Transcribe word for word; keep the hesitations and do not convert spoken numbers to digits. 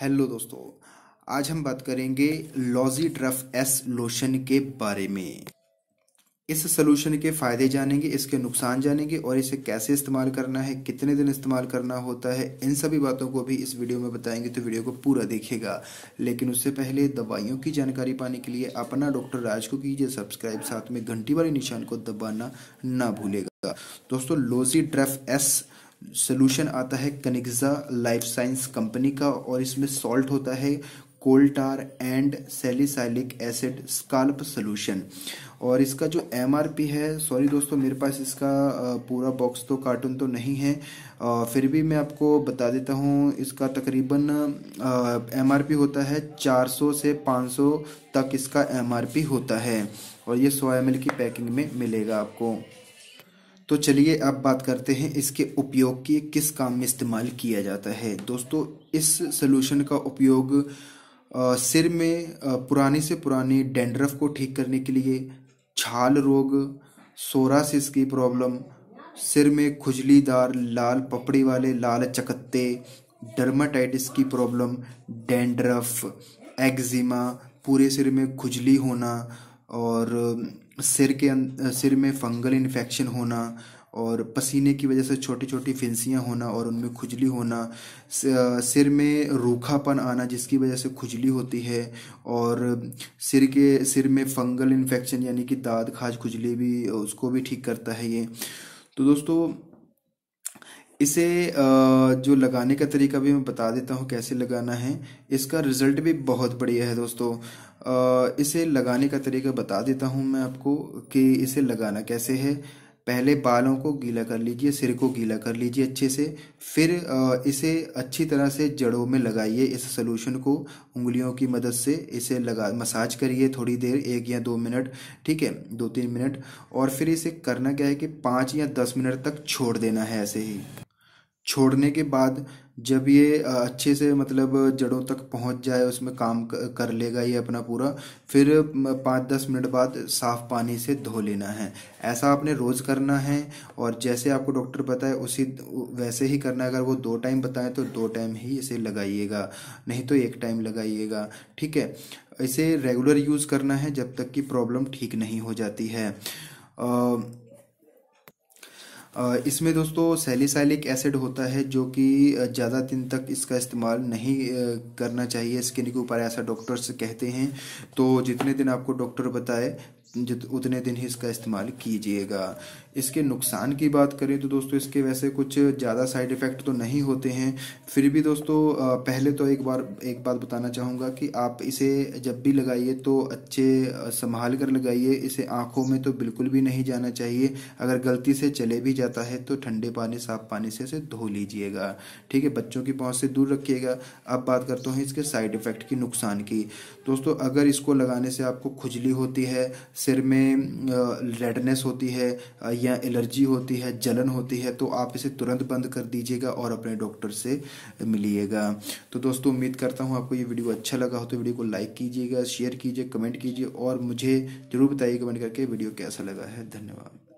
Hello दोस्तों, आज हम बात करेंगे लॉजी ड्राफ एस लोशन के बारे में। इस सॉल्यूशन के फ़ायदे जानेंगे, इसके नुकसान जानेंगे और इसे कैसे इस्तेमाल करना है, कितने दिन इस्तेमाल करना होता है, इन सभी बातों को भी इस वीडियो में बताएंगे, तो वीडियो को पूरा देखिएगा। लेकिन उससे पहले दवाइयों की जानकारी पाने के लिए अपना डॉक्टर राज को कीजिए सब्सक्राइब, साथ में घंटी वाले निशान को दबाना ना भूलेगा। दोस्तों, लॉजी ड्राफ एस सोल्यूशन आता है कनिक्जा लाइफ साइंस कंपनी का और इसमें सॉल्ट होता है coal tar and salicylic acid scalp solution. और इसका जो एमआरपी है, सॉरी दोस्तों मेरे पास इसका पूरा बॉक्स तो कार्टून तो नहीं है, फिर भी मैं आपको बता देता हूँ। इसका तकरीबन एमआरपी होता है चार सौ से पाँच सौ तक इसका एमआरपी होता है और ये सौ एम एल की पैकिंग में मिलेगा आपको। तो चलिए अब बात करते हैं इसके उपयोग की, किस काम में इस्तेमाल किया जाता है। दोस्तों, इस सॉल्यूशन का उपयोग सिर में पुरानी से पुरानी डैंड्रफ को ठीक करने के लिए, छाल रोग, सोरासिस की प्रॉब्लम, सिर में खुजलीदार लाल पपड़ी वाले लाल चकत्ते, डर्माटाइटिस की प्रॉब्लम, डैंड्रफ, एक्जिमा, पूरे सिर में खुजली होना और सिर के सिर में फंगल इन्फेक्शन होना और पसीने की वजह से छोटी छोटी फिंसियाँ होना और उनमें खुजली होना, सिर में रूखापन आना जिसकी वजह से खुजली होती है, और सिर के सिर में फंगल इन्फेक्शन यानी कि दाद खाज खुजली भी, उसको भी ठीक करता है ये। तो दोस्तों, इसे जो लगाने का तरीका भी मैं बता देता हूँ कैसे लगाना है। इसका रिज़ल्ट भी बहुत बढ़िया है दोस्तों। इसे लगाने का तरीका बता देता हूँ मैं आपको कि इसे लगाना कैसे है। पहले बालों को गीला कर लीजिए, सिर को गीला कर लीजिए अच्छे से, फिर इसे अच्छी तरह से जड़ों में लगाइए। इस सॉल्यूशन को उंगलियों की मदद से इसे लगा मसाज करिए थोड़ी देर, एक या दो मिनट, ठीक है, दो तीन मिनट। और फिर इसे करना क्या है कि पाँच या दस मिनट तक छोड़ देना है ऐसे ही। छोड़ने के बाद जब ये अच्छे से मतलब जड़ों तक पहुंच जाए, उसमें काम कर लेगा ये अपना पूरा, फिर पाँच दस मिनट बाद साफ़ पानी से धो लेना है। ऐसा आपने रोज़ करना है और जैसे आपको डॉक्टर बताए उसी वैसे ही करना है। अगर वो दो टाइम बताएं तो दो टाइम ही इसे लगाइएगा, नहीं तो एक टाइम लगाइएगा, ठीक है। इसे रेगुलर यूज़ करना है जब तक कि प्रॉब्लम ठीक नहीं हो जाती है। आ, इसमें दोस्तों सैलिसाइलिक एसिड होता है जो कि ज़्यादा दिन तक इसका इस्तेमाल नहीं करना चाहिए स्किन के ऊपर, ऐसा डॉक्टर्स कहते हैं। तो जितने दिन आपको डॉक्टर बताए उतने दिन ही इसका इस्तेमाल कीजिएगा। इसके नुकसान की बात करें तो दोस्तों, इसके वैसे कुछ ज़्यादा साइड इफ़ेक्ट तो नहीं होते हैं, फिर भी दोस्तों पहले तो एक बार एक बात बताना चाहूँगा कि आप इसे जब भी लगाइए तो अच्छे संभाल कर लगाइए। इसे आँखों में तो बिल्कुल भी नहीं जाना चाहिए, अगर गलती से चले भी जाता है तो ठंडे पानी, साफ़ पानी से इसे धो लीजिएगा, ठीक है। बच्चों की पहुँच से दूर रखिएगा। अब बात करते हैं इसके साइड इफ़ेक्ट की, नुकसान की। दोस्तों, अगर इसको लगाने से आपको खुजली होती है, सिर में रेडनेस होती है या एलर्जी होती है, जलन होती है, तो आप इसे तुरंत बंद कर दीजिएगा और अपने डॉक्टर से मिलिएगा। तो दोस्तों, उम्मीद करता हूँ आपको ये वीडियो अच्छा लगा हो, तो वीडियो को लाइक कीजिएगा, शेयर कीजिए, कमेंट कीजिए और मुझे ज़रूर बताइए कमेंट करके वीडियो कैसा लगा है। धन्यवाद।